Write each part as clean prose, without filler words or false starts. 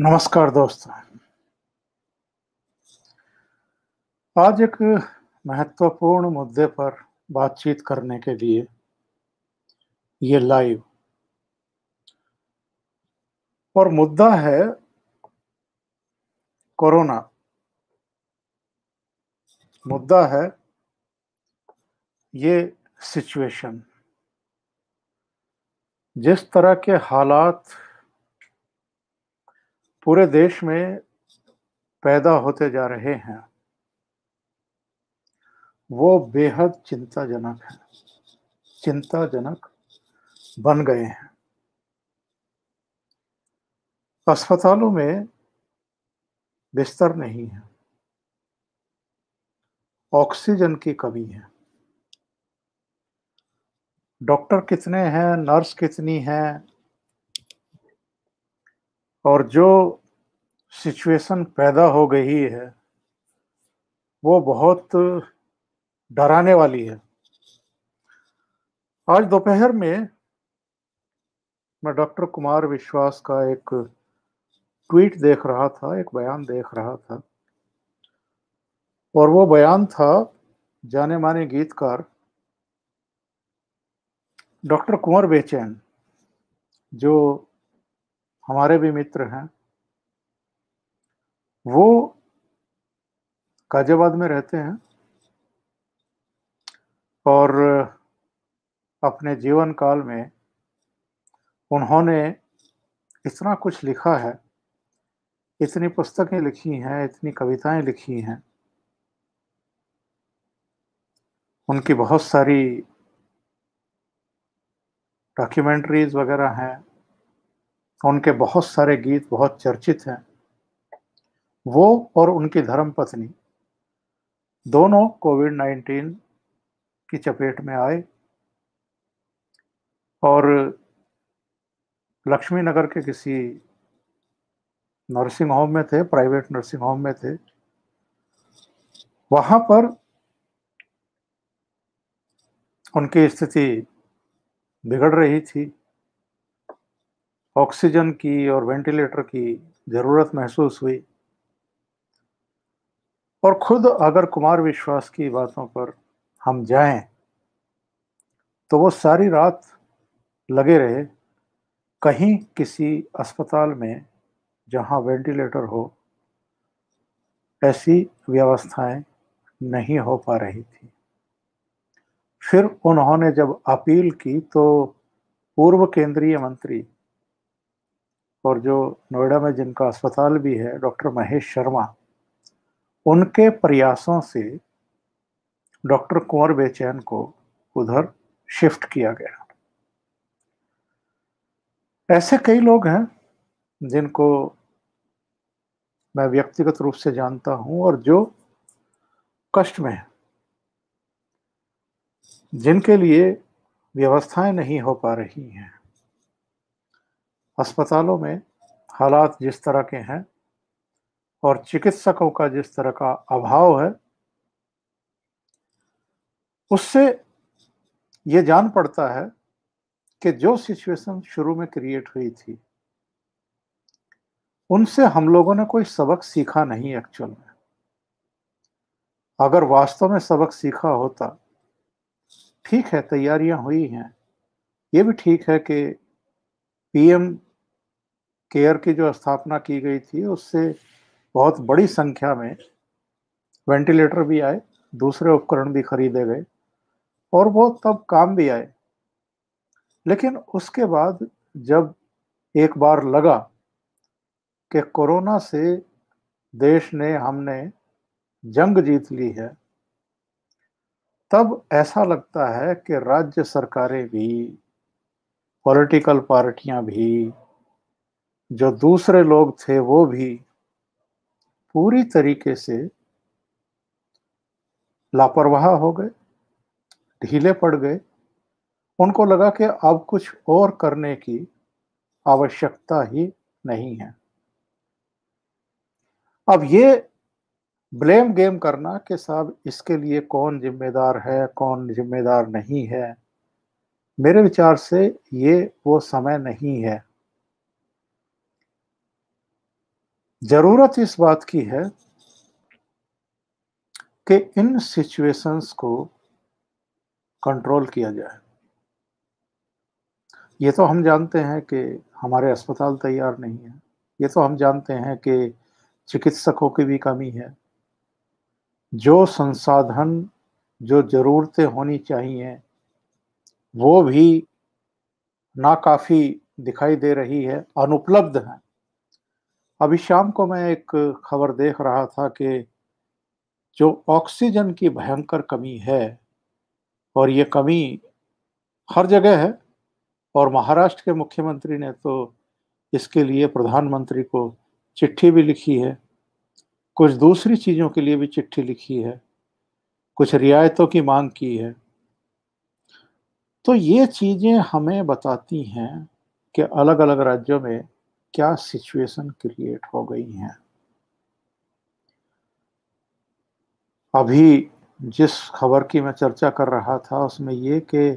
नमस्कार दोस्तों, आज एक महत्वपूर्ण मुद्दे पर बातचीत करने के लिए ये लाइव, और मुद्दा है कोरोना, मुद्दा है ये सिचुएशन, जिस तरह के हालात पूरे देश में पैदा होते जा रहे हैं वो बेहद चिंताजनक है, चिंताजनक बन गए हैं। अस्पतालों में बिस्तर नहीं है, ऑक्सीजन की कमी है, डॉक्टर कितने हैं, नर्स कितनी हैं, और जो सिचुएशन पैदा हो गई है वो बहुत डराने वाली है। आज दोपहर में मैं डॉक्टर कुमार विश्वास का एक ट्वीट देख रहा था, एक बयान देख रहा था, और वो बयान था जाने माने गीतकार डॉक्टर कुंवर बेचैन, जो हमारे भी मित्र हैं, वो गाजियाबाद में रहते हैं और अपने जीवन काल में उन्होंने इतना कुछ लिखा है, इतनी पुस्तकें लिखी हैं, इतनी कविताएं लिखी हैं, उनकी बहुत सारी डॉक्यूमेंट्रीज वगैरह हैं, उनके बहुत सारे गीत बहुत चर्चित हैं। वो और उनकी धर्मपत्नी दोनों कोविड-19 की चपेट में आए और लक्ष्मी नगर के किसी नर्सिंग होम में थे, प्राइवेट नर्सिंग होम में थे। वहाँ पर उनकी स्थिति बिगड़ रही थी, ऑक्सीजन की और वेंटिलेटर की ज़रूरत महसूस हुई, और खुद अगर कुमार विश्वास की बातों पर हम जाएं तो वो सारी रात लगे रहे कहीं किसी अस्पताल में जहां वेंटिलेटर हो, ऐसी व्यवस्थाएं नहीं हो पा रही थी। फिर उन्होंने जब अपील की तो पूर्व केंद्रीय मंत्री और जो नोएडा में जिनका अस्पताल भी है, डॉक्टर महेश शर्मा, उनके प्रयासों से डॉक्टर कुंवर बेचैन को उधर शिफ्ट किया गया। ऐसे कई लोग हैं जिनको मैं व्यक्तिगत रूप से जानता हूं और जो कष्ट में हैं, जिनके लिए व्यवस्थाएं नहीं हो पा रही हैं। अस्पतालों में हालात जिस तरह के हैं और चिकित्सकों का जिस तरह का अभाव है, उससे ये जान पड़ता है कि जो सिचुएशन शुरू में क्रिएट हुई थी उनसे हम लोगों ने कोई सबक सीखा नहीं एक्चुअल में। अगर वास्तव में सबक सीखा होता, ठीक है तैयारियां हुई हैं, ये भी ठीक है कि पीएम केयर की जो स्थापना की गई थी उससे बहुत बड़ी संख्या में वेंटिलेटर भी आए, दूसरे उपकरण भी खरीदे गए और वो तब काम भी आए। लेकिन उसके बाद जब एक बार लगा कि कोरोना से देश ने, हमने जंग जीत ली है, तब ऐसा लगता है कि राज्य सरकारें भी, पॉलिटिकल पार्टियां भी, जो दूसरे लोग थे वो भी पूरी तरीके से लापरवाह हो गए, ढीले पड़ गए। उनको लगा कि अब कुछ और करने की आवश्यकता ही नहीं है। अब ये ब्लेम गेम करना कि साहब इसके लिए कौन जिम्मेदार है, कौन जिम्मेदार नहीं है, मेरे विचार से ये वो समय नहीं है। जरूरत इस बात की है कि इन सिचुएशंस को कंट्रोल किया जाए। ये तो हम जानते हैं कि हमारे अस्पताल तैयार नहीं है, ये तो हम जानते हैं कि चिकित्सकों की भी कमी है, जो संसाधन जो ज़रूरतें होनी चाहिए वो भी नाकाफ़ी दिखाई दे रही है, अनुपलब्ध है। अभी शाम को मैं एक खबर देख रहा था कि जो ऑक्सीजन की भयंकर कमी है, और ये कमी हर जगह है, और महाराष्ट्र के मुख्यमंत्री ने तो इसके लिए प्रधानमंत्री को चिट्ठी भी लिखी है, कुछ दूसरी चीज़ों के लिए भी चिट्ठी लिखी है, कुछ रियायतों की मांग की है। तो ये चीज़ें हमें बताती हैं कि अलग अलग राज्यों में क्या सिचुएशन क्रिएट हो गई हैं। अभी जिस खबर की मैं चर्चा कर रहा था उसमें ये कि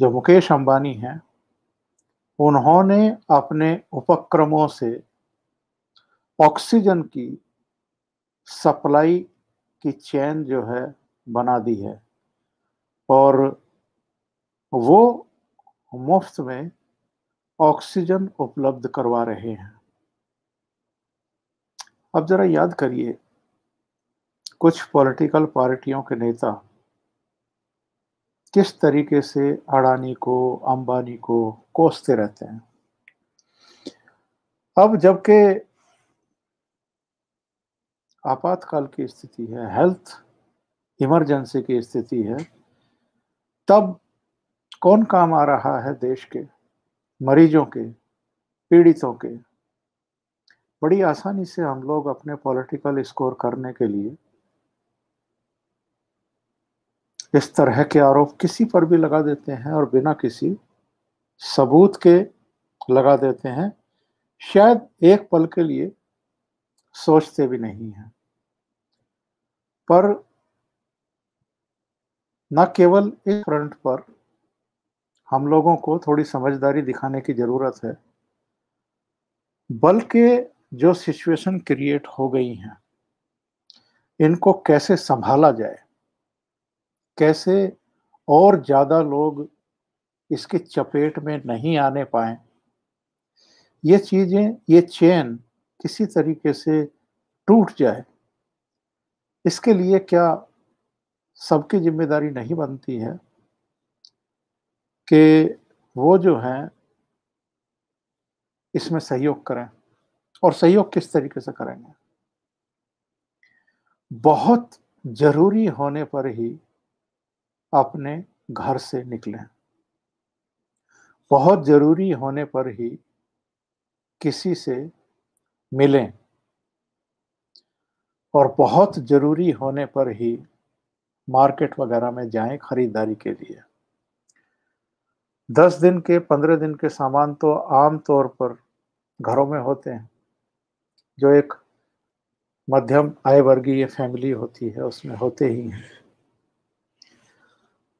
जो मुकेश अंबानी हैं, उन्होंने अपने उपक्रमों से ऑक्सीजन की सप्लाई की चेन जो है बना दी है, और वो मुफ्त में ऑक्सीजन उपलब्ध करवा रहे हैं। अब जरा याद करिए, कुछ पॉलिटिकल पार्टियों के नेता किस तरीके से अडानी को, अंबानी को कोसते रहते हैं। अब जबकि आपातकाल की स्थिति है, हेल्थ इमरजेंसी की स्थिति है, तब कौन काम आ रहा है? देश के मरीजों के, पीड़ितों के। बड़ी आसानी से हम लोग अपने पॉलिटिकल स्कोर करने के लिए इस तरह के आरोप किसी पर भी लगा देते हैं, और बिना किसी सबूत के लगा देते हैं, शायद एक पल के लिए सोचते भी नहीं हैं। पर न केवल इस फ्रंट पर हम लोगों को थोड़ी समझदारी दिखाने की ज़रूरत है, बल्कि जो सिचुएशन क्रिएट हो गई हैं इनको कैसे संभाला जाए, कैसे और ज़्यादा लोग इसके चपेट में नहीं आने पाएं। ये चीज़ें, ये चेन किसी तरीके से टूट जाए, इसके लिए क्या सबकी जिम्मेदारी नहीं बनती है कि वो जो हैं इसमें सहयोग करें? और सहयोग किस तरीके से करेंगे? बहुत ज़रूरी होने पर ही अपने घर से निकलें, बहुत ज़रूरी होने पर ही किसी से मिलें, और बहुत ज़रूरी होने पर ही मार्केट वगैरह में जाएं खरीदारी के लिए। 10 दिन के, 15 दिन के सामान तो आम तौर पर घरों में होते हैं, जो एक मध्यम आय वर्गीय फैमिली होती है उसमें होते ही हैं।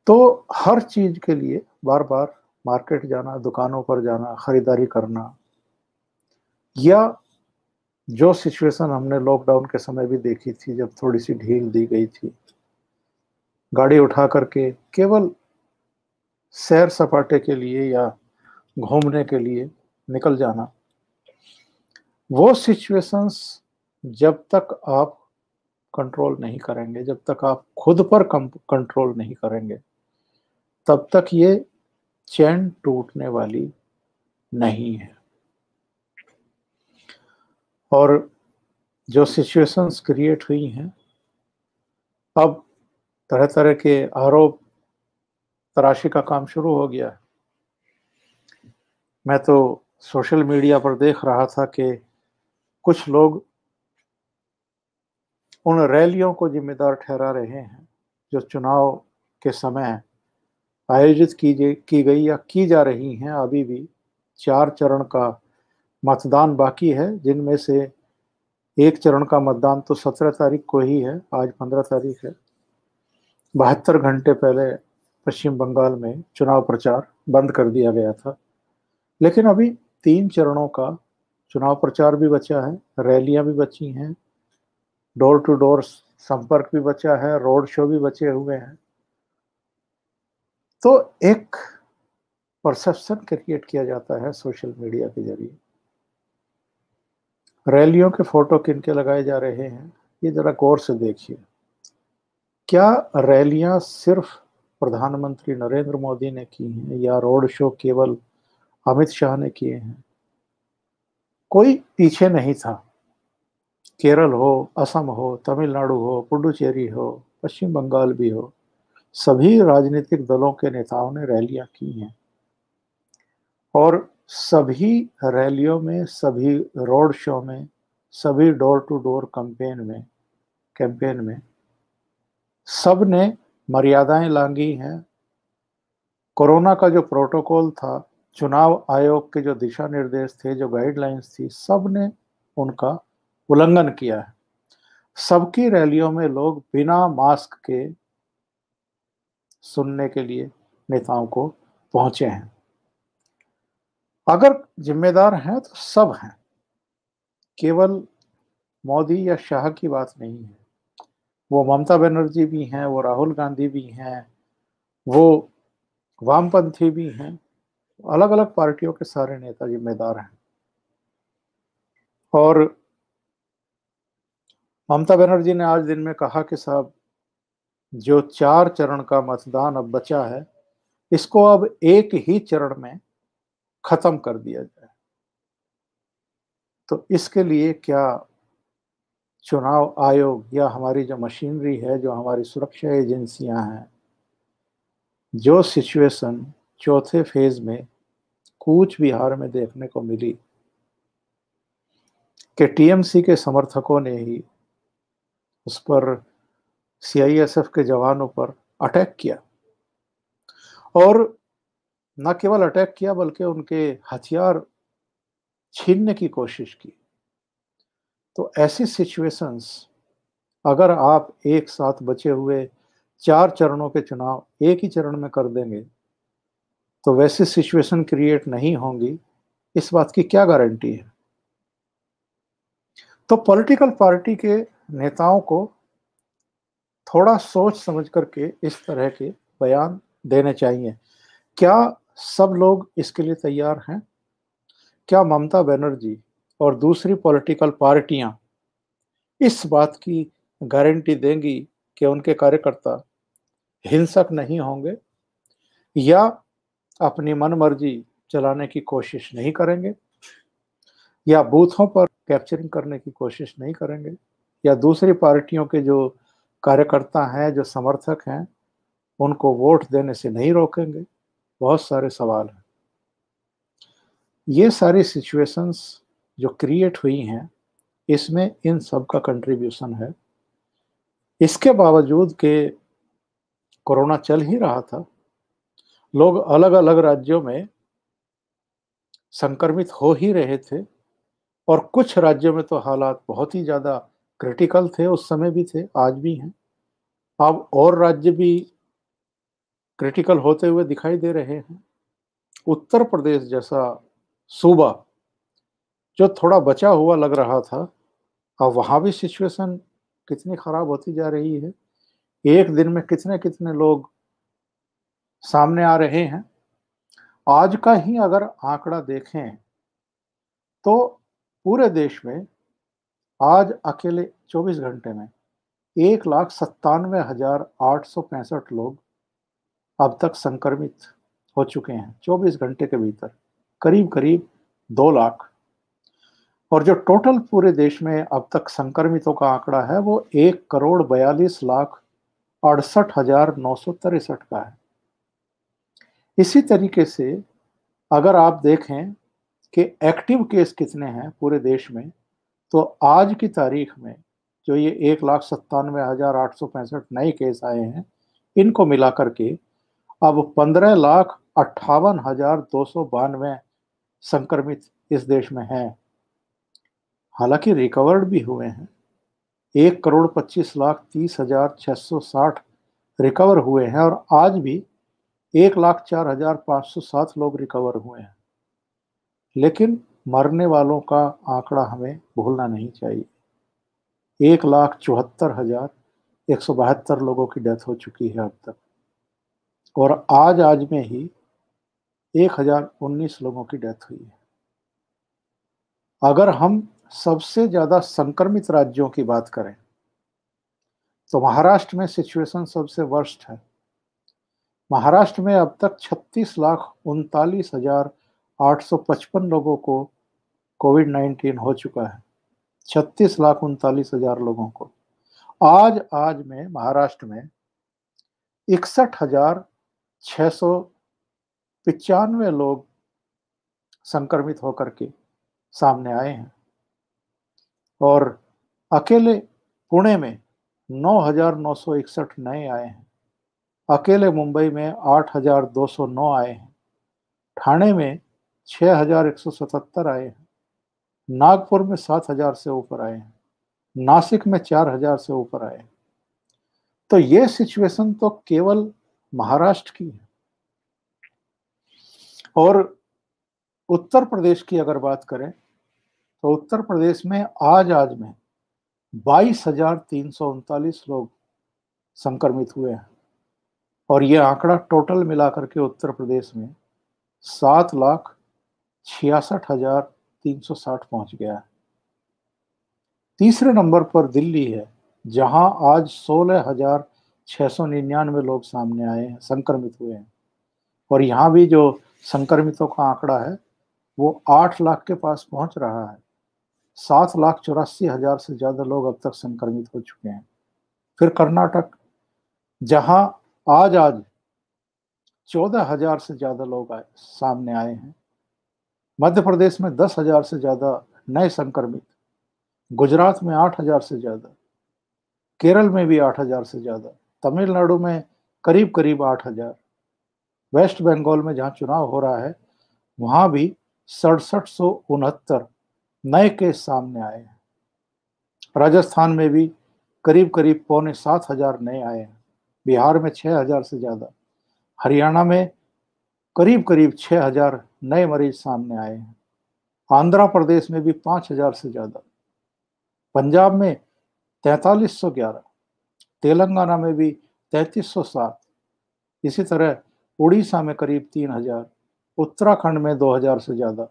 तो हर चीज़ के लिए बार बार मार्केट जाना, दुकानों पर जाना, ख़रीदारी करना, या जो सिचुएशन हमने लॉकडाउन के समय भी देखी थी, जब थोड़ी सी ढील दी गई थी, गाड़ी उठा करके केवल सैर सपाटे के लिए या घूमने के लिए निकल जाना, वो सिचुएशंस जब तक आप कंट्रोल नहीं करेंगे, जब तक आप खुद पर कंट्रोल नहीं करेंगे, तब तक ये चैन टूटने वाली नहीं है। और जो सिचुएशंस क्रिएट हुई हैं, अब तरह तरह के आरोप तराशी का काम शुरू हो गया है। मैं तो सोशल मीडिया पर देख रहा था कि कुछ लोग उन रैलियों को जिम्मेदार ठहरा रहे हैं जो चुनाव के समय आयोजित की गई या की जा रही हैं। अभी भी 4 चरण का मतदान बाकी है, जिनमें से एक चरण का मतदान तो 17 तारीख को ही है, आज 15 तारीख है। 72 घंटे पहले पश्चिम बंगाल में चुनाव प्रचार बंद कर दिया गया था, लेकिन अभी 3 चरणों का चुनाव प्रचार भी बचा है, रैलियां भी बची हैं, डोर टू डोर संपर्क भी बचा है, रोड शो भी बचे हुए हैं। तो एक परसेप्शन क्रिएट किया जाता है सोशल मीडिया के जरिए। रैलियों के फोटो किनके लगाए जा रहे हैं, ये जरा गौर से देखिए। क्या रैलियां सिर्फ प्रधानमंत्री नरेंद्र मोदी ने की हैं या रोड शो केवल अमित शाह ने किए हैं? कोई पीछे नहीं था। केरल हो, असम हो, तमिलनाडु हो, पुडुचेरी हो, पश्चिम बंगाल भी हो, सभी राजनीतिक दलों के नेताओं ने रैलियां की हैं और सभी रैलियों में, सभी रोड शो में, सभी डोर टू डोर कैंपेन में सब ने मर्यादाएं लांघी हैं। कोरोना का जो प्रोटोकॉल था, चुनाव आयोग के जो दिशा निर्देश थे, जो गाइडलाइंस थी, सब ने उनका उल्लंघन किया है। सबकी रैलियों में लोग बिना मास्क के सुनने के लिए नेताओं को पहुंचे हैं। अगर जिम्मेदार हैं तो सब हैं, केवल मोदी या शाह की बात नहीं है। वो ममता बेनर्जी भी हैं, वो राहुल गांधी भी हैं, वो वामपंथी भी हैं, अलग अलग पार्टियों के सारे नेता जिम्मेदार हैं। और ममता बेनर्जी ने आज दिन में कहा कि साहब, जो 4 चरण का मतदान अब बचा है, इसको अब एक ही चरण में खत्म कर दिया जाए। तो इसके लिए क्या चुनाव आयोग या हमारी जो मशीनरी है, जो हमारी सुरक्षा एजेंसियां हैं, जो सिचुएशन चौथे फेज में कूच बिहार में देखने को मिली कि टीएमसी के समर्थकों ने ही उस पर, सीआईएसएफ के जवानों पर अटैक किया, और न केवल अटैक किया बल्कि उनके हथियार छीनने की कोशिश की। तो ऐसी सिचुएशंस, अगर आप एक साथ बचे हुए 4 चरणों के चुनाव एक ही चरण में कर देंगे तो वैसी सिचुएशन क्रिएट नहीं होंगी, इस बात की क्या गारंटी है? तो पॉलिटिकल पार्टी के नेताओं को थोड़ा सोच समझ करके इस तरह के बयान देने चाहिए। क्या सब लोग इसके लिए तैयार हैं? क्या ममता बेनर्जी और दूसरी पॉलिटिकल पार्टियां इस बात की गारंटी देंगी कि उनके कार्यकर्ता हिंसक नहीं होंगे या अपनी मनमर्जी चलाने की कोशिश नहीं करेंगे या बूथों पर कैप्चरिंग करने की कोशिश नहीं करेंगे या दूसरी पार्टियों के जो कार्यकर्ता हैं, जो समर्थक हैं, उनको वोट देने से नहीं रोकेंगे? बहुत सारे सवाल हैं। ये सारी सिचुएशंस जो क्रिएट हुई हैं, इसमें इन सब का कंट्रीब्यूशन है। इसके बावजूद के कोरोना चल ही रहा था, लोग अलग अलग राज्यों में संक्रमित हो ही रहे थे और कुछ राज्यों में तो हालात बहुत ही ज़्यादा क्रिटिकल थे, उस समय भी थे, आज भी हैं। अब और राज्य भी क्रिटिकल होते हुए दिखाई दे रहे हैं। उत्तर प्रदेश जैसा सूबा जो थोड़ा बचा हुआ लग रहा था, अब वहाँ भी सिचुएशन कितनी ख़राब होती जा रही है। एक दिन में कितने कितने लोग सामने आ रहे हैं। आज का ही अगर आंकड़ा देखें तो पूरे देश में आज अकेले 24 घंटे में 1,97,865 लोग अब तक संक्रमित हो चुके हैं। 24 घंटे के भीतर करीब करीब 2 लाख, और जो टोटल पूरे देश में अब तक संक्रमितों का आंकड़ा है वो 1,42,68,963 का है। इसी तरीके से अगर आप देखें कि एक्टिव केस कितने हैं पूरे देश में, तो आज की तारीख में जो ये 1,97,865 नए केस आए हैं, इनको मिला करके अब 15,58,292 संक्रमित इस देश में हैं। हालांकि रिकवर्ड भी हुए हैं, 1,25,30,660 रिकवर हुए हैं, और आज भी 1,04,507 लोग रिकवर हुए हैं। लेकिन मरने वालों का आंकड़ा हमें भूलना नहीं चाहिए। 1,74,172 लोगों की डेथ हो चुकी है अब तक, और आज में ही 1,019 लोगों की डेथ हुई है। अगर हम सबसे ज़्यादा संक्रमित राज्यों की बात करें तो महाराष्ट्र में सिचुएशन सबसे वर्स्ट है। महाराष्ट्र में अब तक 36,39,855 लोगों को कोविड-19 हो चुका है। 36,39,000 लोगों को आज में महाराष्ट्र में 61,695 लोग संक्रमित होकर के सामने आए हैं, और अकेले पुणे में 9,961 नए आए हैं, अकेले मुंबई में 8,209 आए हैं, ठाणे में 6,177 आए हैं, नागपुर में 7,000 से ऊपर आए हैं, नासिक में 4,000 से ऊपर आए हैं। तो ये सिचुएशन तो केवल महाराष्ट्र की है। और उत्तर प्रदेश की अगर बात करें तो उत्तर प्रदेश में आज में 22,339 लोग संक्रमित हुए हैं, और ये आंकड़ा टोटल मिलाकर के उत्तर प्रदेश में 7,66,360 पहुंच गया है। तीसरे नंबर पर दिल्ली है, जहां आज 16,699 लोग सामने आए हैं, संक्रमित हुए हैं, और यहाँ भी जो संक्रमितों का आंकड़ा है वो 8 लाख के पास पहुंच रहा है। 7,84,000 से ज़्यादा लोग अब तक संक्रमित हो चुके हैं। फिर कर्नाटक, जहां आज 14,000 से ज़्यादा लोग सामने आए हैं। मध्य प्रदेश में 10,000 से ज़्यादा नए संक्रमित, गुजरात में 8,000 से ज़्यादा, केरल में भी 8,000 से ज़्यादा, तमिलनाडु में करीब करीब 8,000, वेस्ट बंगाल में जहां चुनाव हो रहा है वहां भी 6,769 नए केस सामने आए हैं। राजस्थान में भी करीब करीब 6,500 नए आए हैं, बिहार में 6,000 से ज़्यादा, हरियाणा में करीब करीब 6,000 नए मरीज सामने आए हैं, आंध्र प्रदेश में भी 5,000 से ज़्यादा, पंजाब में 4,311, तेलंगाना में भी 3,307, इसी तरह उड़ीसा में करीब 3,000, उत्तराखंड में 2,000 से ज़्यादा,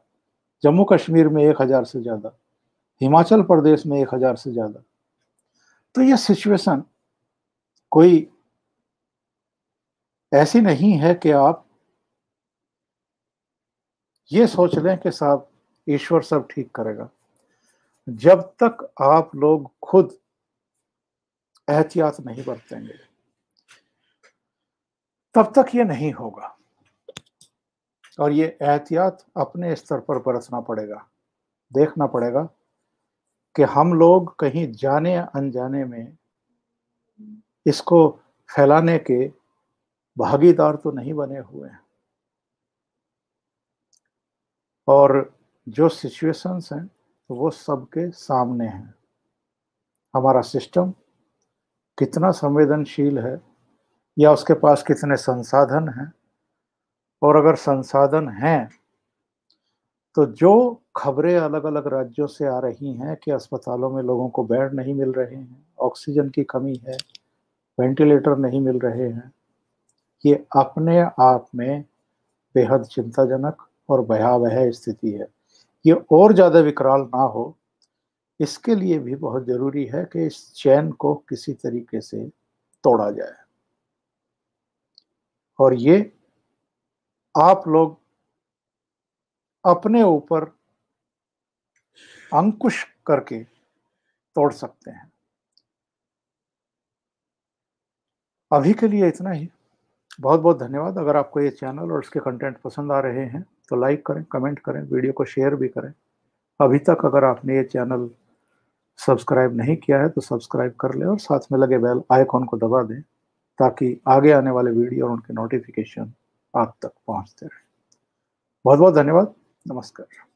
जम्मू कश्मीर में 1,000 से ज़्यादा, हिमाचल प्रदेश में 1,000 से ज़्यादा। तो ये सिचुएशन कोई ऐसी नहीं है कि आप ये सोच लें कि साहब ईश्वर सब ठीक करेगा। जब तक आप लोग खुद एहतियात नहीं बरतेंगे तब तक ये नहीं होगा, और ये एहतियात अपने स्तर पर बरतना पड़ेगा। देखना पड़ेगा कि हम लोग कहीं जाने अनजाने में इसको फैलाने के भागीदार तो नहीं बने हुए हैं, और जो सिचुएशंस हैं वो सबके सामने हैं। हमारा सिस्टम कितना संवेदनशील है, या उसके पास कितने संसाधन हैं, और अगर संसाधन हैं तो जो खबरें अलग अलग राज्यों से आ रही हैं कि अस्पतालों में लोगों को बेड नहीं मिल रहे हैं, ऑक्सीजन की कमी है, वेंटिलेटर नहीं मिल रहे हैं, ये अपने आप में बेहद चिंताजनक और भयावह स्थिति है। ये और ज़्यादा विकराल ना हो इसके लिए भी बहुत ज़रूरी है कि इस चैन को किसी तरीके से तोड़ा जाए, और ये आप लोग अपने ऊपर अंकुश करके तोड़ सकते हैं। अभी के लिए इतना ही। बहुत बहुत धन्यवाद। अगर आपको ये चैनल और इसके कंटेंट पसंद आ रहे हैं तो लाइक करें, कमेंट करें, वीडियो को शेयर भी करें। अभी तक अगर आपने ये चैनल सब्सक्राइब नहीं किया है तो सब्सक्राइब कर लें, और साथ में लगे बेल आइकॉन को दबा दें ताकि आगे आने वाले वीडियो और उनके नोटिफिकेशन आप तक पहुँचते रहे। बहुत बहुत धन्यवाद। नमस्कार।